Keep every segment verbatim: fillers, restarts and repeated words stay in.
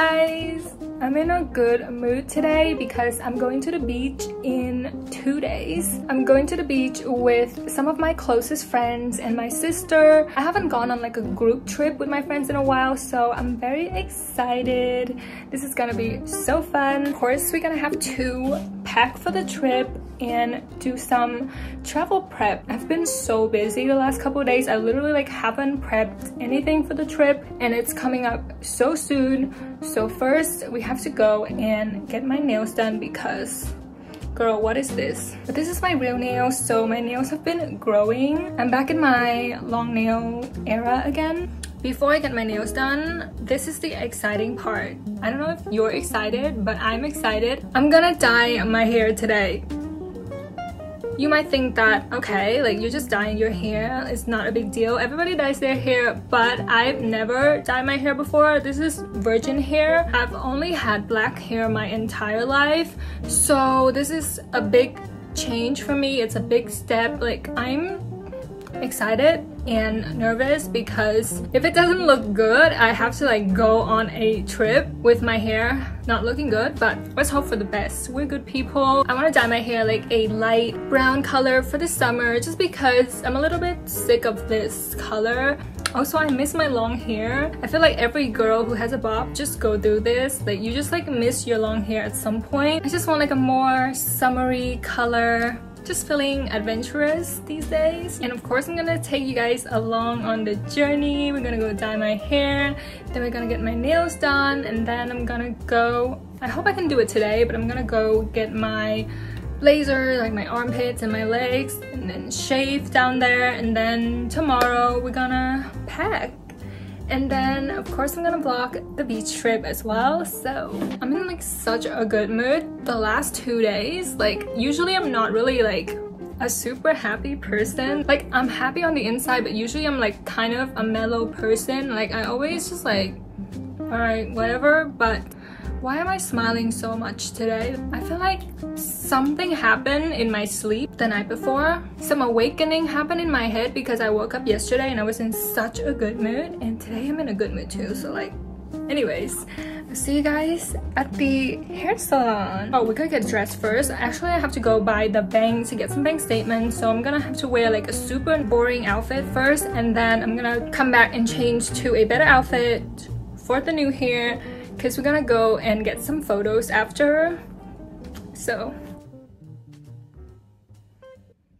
guys! I'm in a good mood today because I'm going to the beach in two days. I'm going to the beach with some of my closest friends and my sister. I haven't gone on like a group trip with my friends in a while, so I'm very excited. This is gonna be so fun. Of course, we're gonna have to pack for the trip and do some travel prep. I've been so busy the last couple of days. I literally like haven't prepped anything for the trip and it's coming up so soon. So first we have to go and get my nails done because girl, what is this? But this is my real nails, so my nails have been growing. I'm back in my long nail era again. Before I get my nails done, this is the exciting part. I don't know if you're excited, but I'm excited. I'm gonna dye my hair today. You might think that, okay, like you're just dyeing your hair, it's not a big deal. Everybody dyes their hair, but I've never dyed my hair before. This is virgin hair. I've only had black hair my entire life. So this is a big change for me. It's a big step. Like I'm excited and nervous because if it doesn't look good, I have to like go on a trip with my hair not looking good, but let's hope for the best. We're good people. I want to dye my hair like a light brown color for the summer just because I'm a little bit sick of this color. Also, I miss my long hair. I feel like every girl who has a bob just go through this. Like you just like miss your long hair at some point. I just want like a more summery color. Just feeling adventurous these days. And of course I'm gonna take you guys along on the journey. We're gonna go dye my hair, then we're gonna get my nails done, and then I'm gonna go, I hope I can do it today, but I'm gonna go get my blazer, like my armpits and my legs, and then shave down there, and then tomorrow we're gonna pack. And then, of course, I'm gonna vlog the beach trip as well. So I'm in like such a good mood the last two days. Like usually I'm not really like a super happy person. Like I'm happy on the inside, but usually I'm like kind of a mellow person. Like I always just like, all right, whatever. But why am I smiling so much today? I feel like something happened in my sleep the night before. Some awakening happened in my head because I woke up yesterday and I was in such a good mood. And today I'm in a good mood too. So like, anyways, I'll see you guys at the hair salon. Oh, we gotta get dressed first. Actually, I have to go buy the bangs to get some bank statements. So I'm gonna have to wear like a super boring outfit first. And then I'm gonna come back and change to a better outfit for the new hair, because we're gonna go and get some photos after. So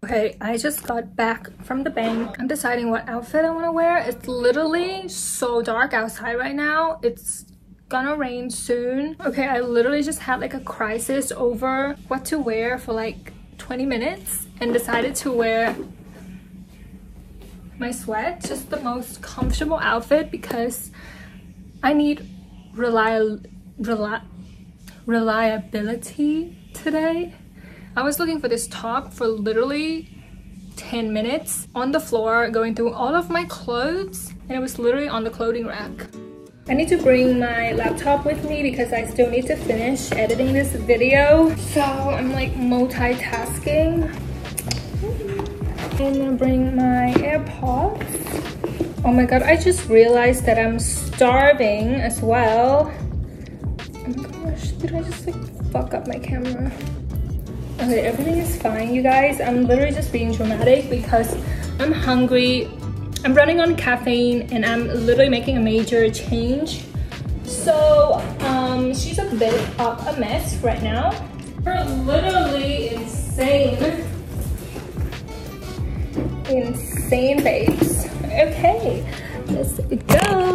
okay, I just got back from the bank. I'm deciding what outfit I want to wear. It's literally so dark outside right now. It's gonna rain soon. Okay, I literally just had like a crisis over what to wear for like twenty minutes and decided to wear my sweat, just the most comfortable outfit, because I need Reliable, reli reliability today. I was looking for this top for literally ten minutes on the floor, going through all of my clothes, and it was literally on the clothing rack. I need to bring my laptop with me because I still need to finish editing this video. So I'm like multitasking. I'm gonna bring my AirPods. Oh my god, I just realized that I'm starving as well. Oh my gosh, did I just like fuck up my camera? Okay, everything is fine, you guys. I'm literally just being dramatic because I'm hungry. I'm running on caffeine and I'm literally making a major change. So, um, she's a bit of a mess right now. We're literally insane. Insane babes. Okay, let's go.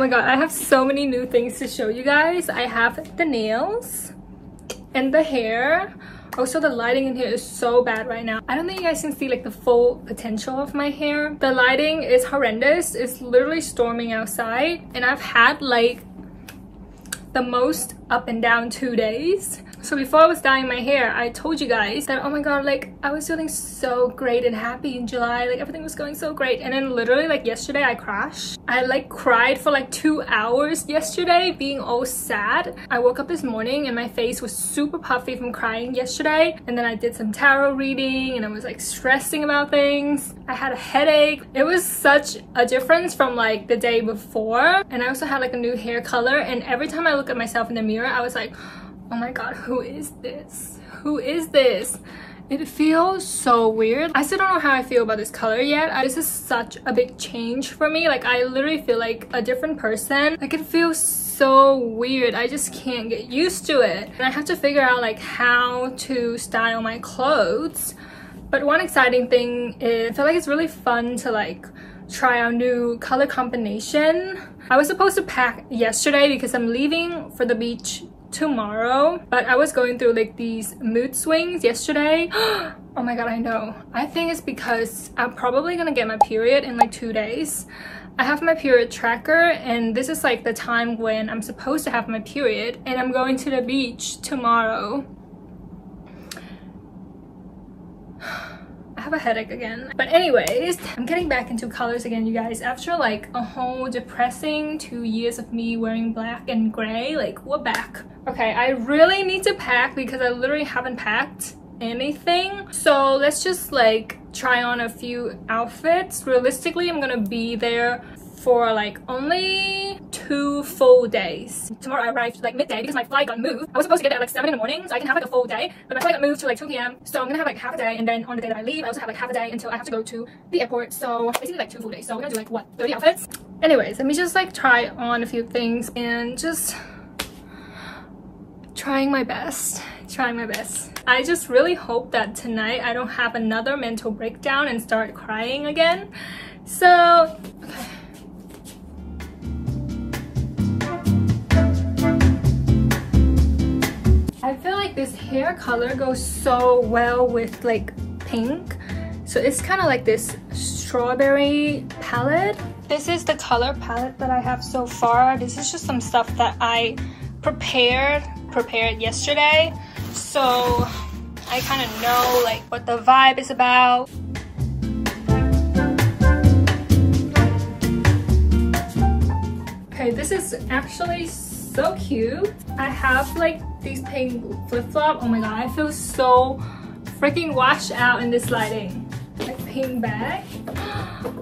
my god, I have so many new things to show you guys. I have the nails and the hair. Also, the lighting in here is so bad right now. I don't think you guys can see like the full potential of my hair. The lighting is horrendous. It's literally storming outside, and I've had like the most up and down two days. So before I was dyeing my hair, I told you guys that, oh my god, like I was feeling so great and happy in July, like everything was going so great, and then literally like yesterday I crashed. I like cried for like two hours yesterday being all sad. I woke up this morning and my face was super puffy from crying yesterday, and then I did some tarot reading and I was like stressing about things. I had a headache. It was such a difference from like the day before, and I also had like a new hair color, and every time I look at myself in the mirror I was like, oh my god, who is this? Who is this? It feels so weird. I still don't know how I feel about this color yet. I, this is such a big change for me. Like, I literally feel like a different person. Like, it feels so weird. I just can't get used to it. And I have to figure out, like, how to style my clothes. But one exciting thing is I feel like it's really fun to, like, try out new color combination. I was supposed to pack yesterday because I'm leaving for the beach tomorrow, but I was going through like these mood swings yesterday. Oh my god, I know. I think it's because I'm probably gonna get my period in like two days. I have my period tracker, and this is like the time when I'm supposed to have my period, and I'm going to the beach tomorrow. I have a headache again. But anyways, I'm getting back into colors again, you guys, after like a whole depressing two years of me wearing black and gray. Like, we're back. Okay, I really need to pack because I literally haven't packed anything. So let's just like try on a few outfits. Realistically, I'm gonna be there for like only two full days. Tomorrow I arrived like midday because my flight got moved. I was supposed to get there at like seven in the morning so I can have like a full day, but my flight got moved to like two p m So I'm gonna have like half a day, and then on the day that I leave I also have like half a day until I have to go to the airport. So basically like two full days. So we're gonna do like what, thirty outfits? Anyways, let me just like try on a few things and just trying my best, trying my best. I just really hope that tonight I don't have another mental breakdown and start crying again. So, okay. I feel like this hair color goes so well with like pink. So it's kind of like this strawberry palette. This is the color palette that I have so far. This is just some stuff that I prepared prepared yesterday. So I kind of know like what the vibe is about. Okay, this is actually so cute. I have like these pink flip-flop. Oh my god, I feel so freaking washed out in this lighting. Like pink bag.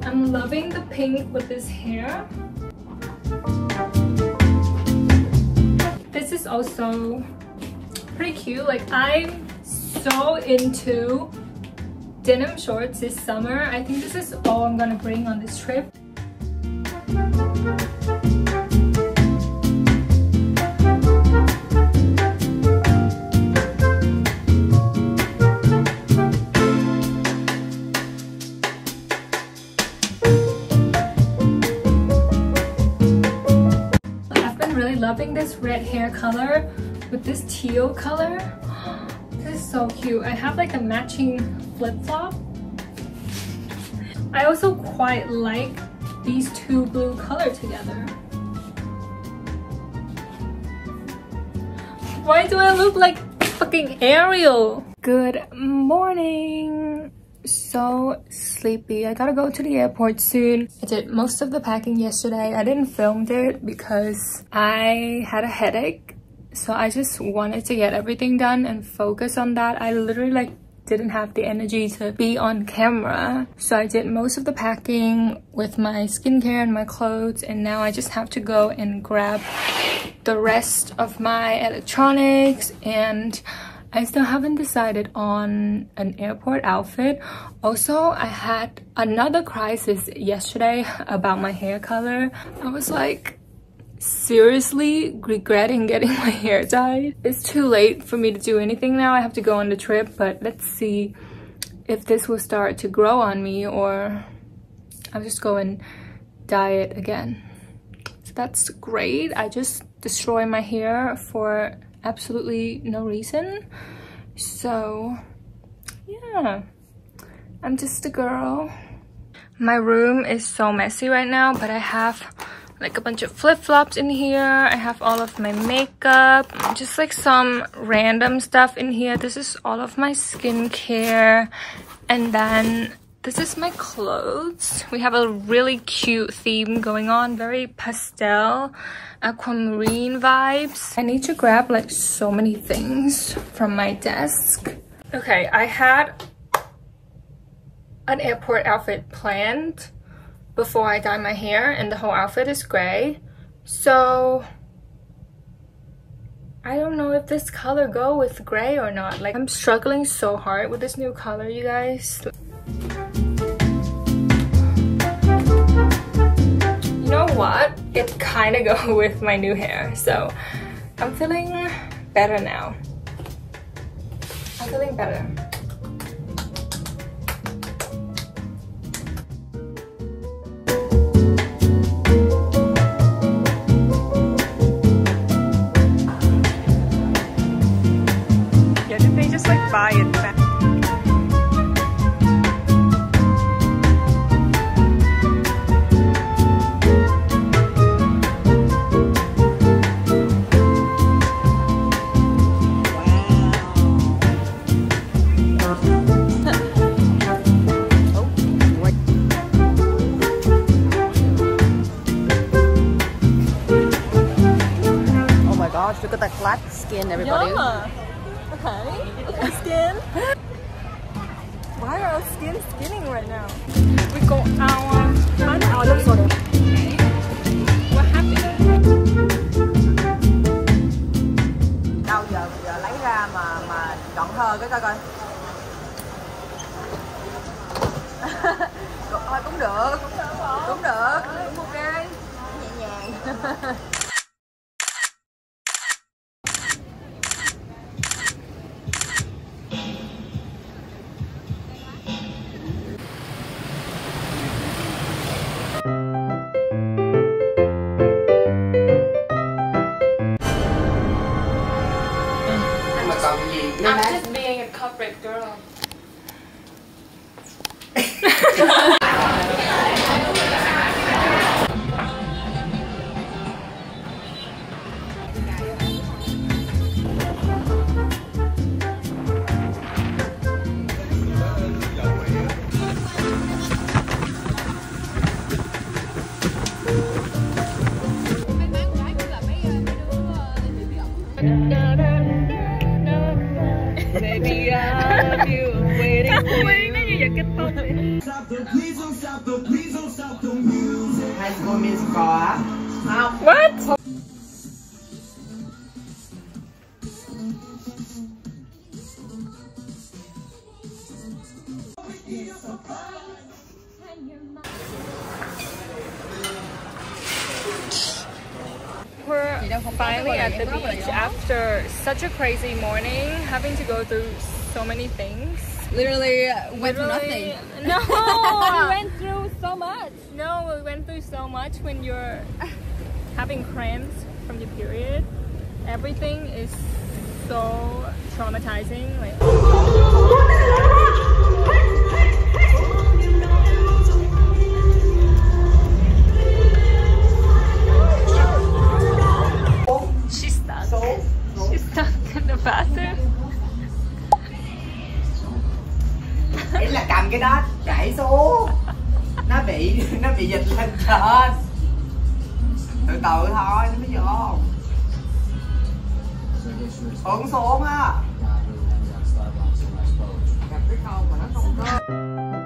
I'm loving the pink with this hair. This is also pretty cute. Like, I'm so into denim shorts this summer. I think this is all I'm gonna bring on this trip. Loving this red hair color with this teal color. This is so cute. I have like a matching flip-flop. I also quite like these two blue colors together. Why do I look like fucking Ariel? Good morning. So sleepy. I gotta go to the airport soon. I did most of the packing yesterday. I didn't film it because I had a headache, so I just wanted to get everything done and focus on that. I literally like didn't have the energy to be on camera, so I did most of the packing with my skincare and my clothes, and now I just have to go and grab the rest of my electronics. And I still haven't decided on an airport outfit. Also, I had another crisis yesterday about my hair color. I was like seriously regretting getting my hair dyed. It's too late for me to do anything now. I have to go on the trip, but let's see if this will start to grow on me or I'll just go and dye it again. that's great. I just destroy my hair for absolutely no reason. So yeah, I'm just a girl. My room is so messy right now, but I have like a bunch of flip-flops in here. I have all of my makeup, just like some random stuff in here. This is all of my skincare, and then this is my clothes. We have a really cute theme going on, very pastel, aquamarine vibes. I need to grab like so many things from my desk. Okay, I had an airport outfit planned before I dye my hair, and the whole outfit is gray. So I don't know if this color go with gray or not. Like, I'm struggling so hard with this new color, you guys. You know what? It kind of go with my new hair. So I'm feeling better now. I'm feeling better. Buy it back. Oh my gosh, look at that flat skin, everybody. Yeah. Okay. Skin. Why are our skin skinning right now? We got our fun. Oh, that's funny. What happened? Đâu giờ giờ lấy ra mà mà chọn thơ cái coi coi. Thôi cũng được. Cũng được. Cũng ok. Nhẹ nhàng. I'm just being a corporate girl. Baby, I love you. I'm waiting for you. Stop the, please don't stop the, please don't stop the music. High School Musical. What? Finally at the beach after such a crazy morning, having to go through so many things. Literally went through nothing. No, we went through so much. No, we went through so much when you're having cramps from your period. Everything is so traumatizing. Like, cái đó chảy xuống, nó bị nó bị dịch lên trên, từ từ thôi nó mới vô uống xuống á. Gặp cái câu mà nó không có.